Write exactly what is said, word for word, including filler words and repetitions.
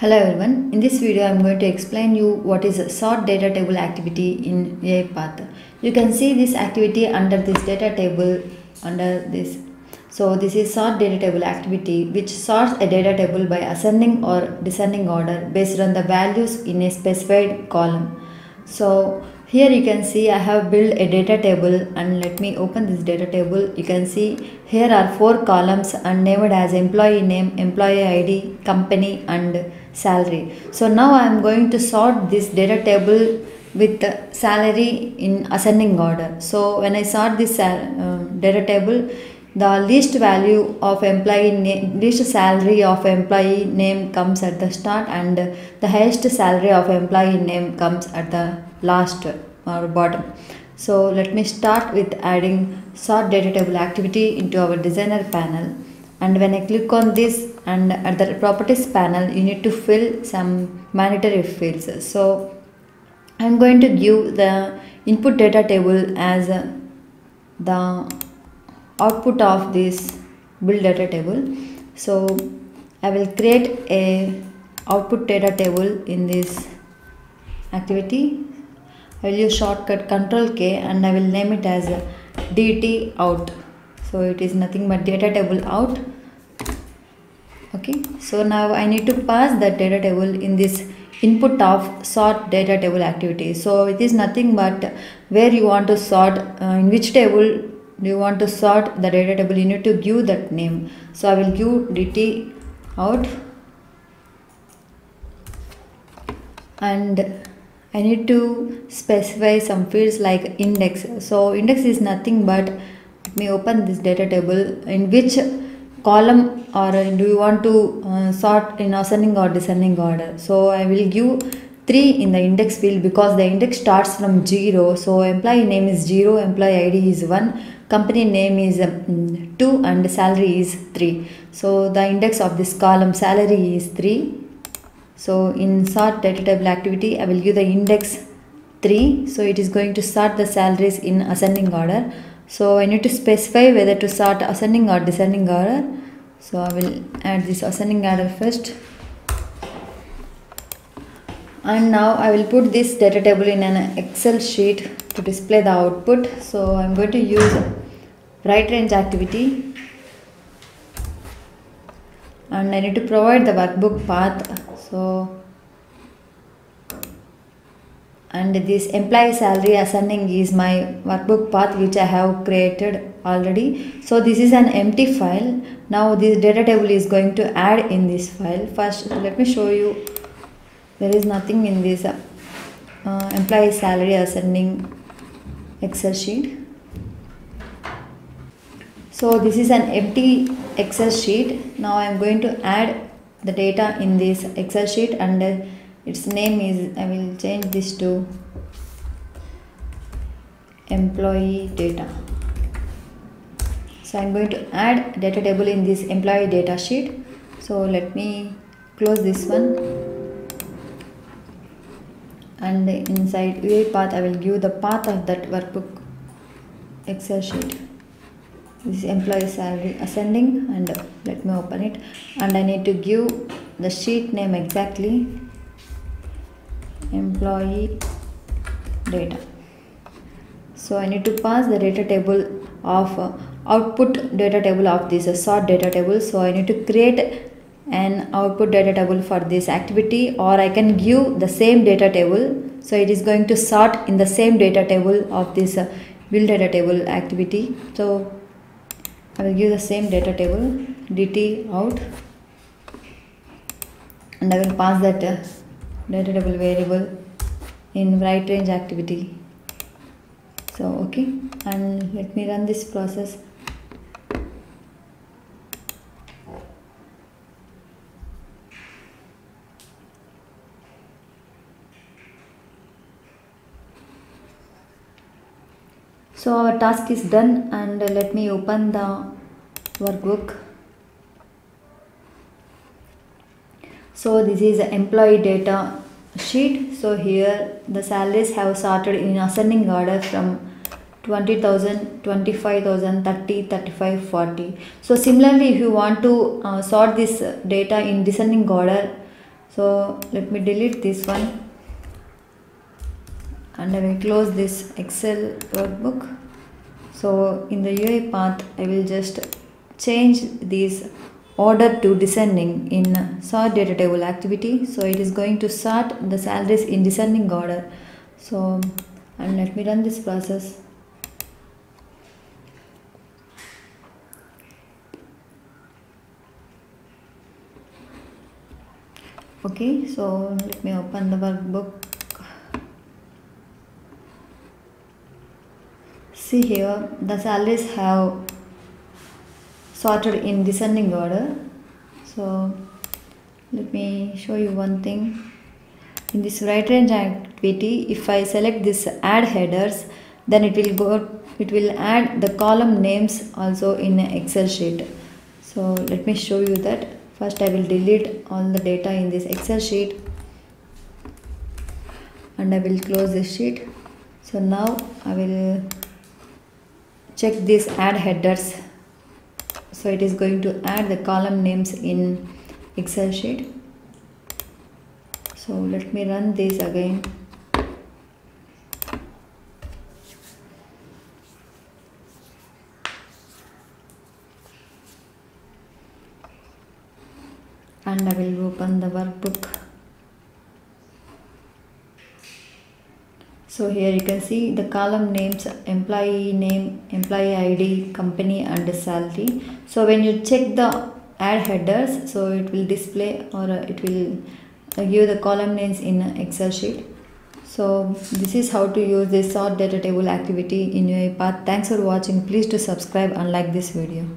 Hello everyone, in this video I am going to explain you what is a sort data table activity in UiPath. You can see this activity under this data table under this. So this is sort data table activity which sorts a data table by ascending or descending order based on the values in a specified column. So here you can see I have built a data table and let me open this data table. You can see here are four columns and named as employee name, employee I D, company and salary. So now I am going to sort this data table with salary in ascending order. So when I sort this uh, data table, the least value of employee name, least salary of employee name comes at the start and the highest salary of employee name comes at the last or bottom. So let me start with adding sort data table activity into our designer panel, and when I click on this and at the properties panel you need to fill some mandatory fields. So I am going to give the input data table as the output of this build data table. So I will create a output data table in this activity. I will use shortcut Ctrl K and I will name it as D T out. So it is nothing but data table out. Okay, so now I need to pass the data table in this input of sort data table activity. So it is nothing but where you want to sort, uh, in which table you want to sort the data table, you need to give that name. So I will give D T out and I need to specify some fields like index. So index is nothing but, let me open this data table, in which column or do you want to uh, sort in ascending or descending order. So I will give three in the index field because the index starts from zero. So employee name is zero, employee I D is one, company name is two and salary is three. So the index of this column salary is three. So in sort data table activity I will give the index three. So it is going to sort the salaries in ascending order. So I need to specify whether to sort ascending or descending order. So I will add this ascending order first. And now I will put this data table in an Excel sheet to display the output. So I am going to use right range activity and I need to provide the workbook path. So and this employee salary ascending is my workbook path which I have created already. So this is an empty file. Now this data table is going to add in this file. First let me show you. There is nothing in this uh, uh, employee salary ascending Excel sheet. So this is an empty Excel sheet. Now I am going to add the data in this Excel sheet and uh, its name is, I will change this to employee data. So I am going to add data table in this employee data sheet. So let me close this one. And inside UiPath I will give the path of that workbook Excel sheet. This is employee salary ascending and let me open it. And I need to give the sheet name exactly employee data. So I need to pass the data table of uh, output data table of this uh, sort data table. So I need to create an output data table for this activity, or I can give the same data table. So it is going to sort in the same data table of this uh, build data table activity. So I will give the same data table D T out and I will pass that uh, data table variable in right range activity. So okay, and let me run this process. So our task is done and let me open the workbook. So this is employee data sheet. So here the salaries have sorted in ascending order from twenty thousand, twenty-five thousand, thirty, thirty-five, forty. So similarly if you want to uh, sort this data in descending order, So let me delete this one and I will close this Excel workbook. So in the UiPath, I will just change these order to descending in sort data table activity. So it is going to sort the salaries in descending order. So and let me run this process. Okay, so let me open the workbook. See here, the salaries have sorted in descending order. So let me show you one thing. In this right range activity, if I select this add headers, then it will go, it will add the column names also in Excel sheet. So let me show you that. First I will delete all the data in this Excel sheet and I will close this sheet. So now I will check this add headers. So it is going to add the column names in Excel sheet. So let me run this again. And I will open the workbook. So here you can see the column names, employee name, employee I D, company and salary. So when you check the add headers, so it will display or it will give the column names in Excel sheet. So this is how to use this sort data table activity in UiPath. Thanks for watching. Please do subscribe and like this video.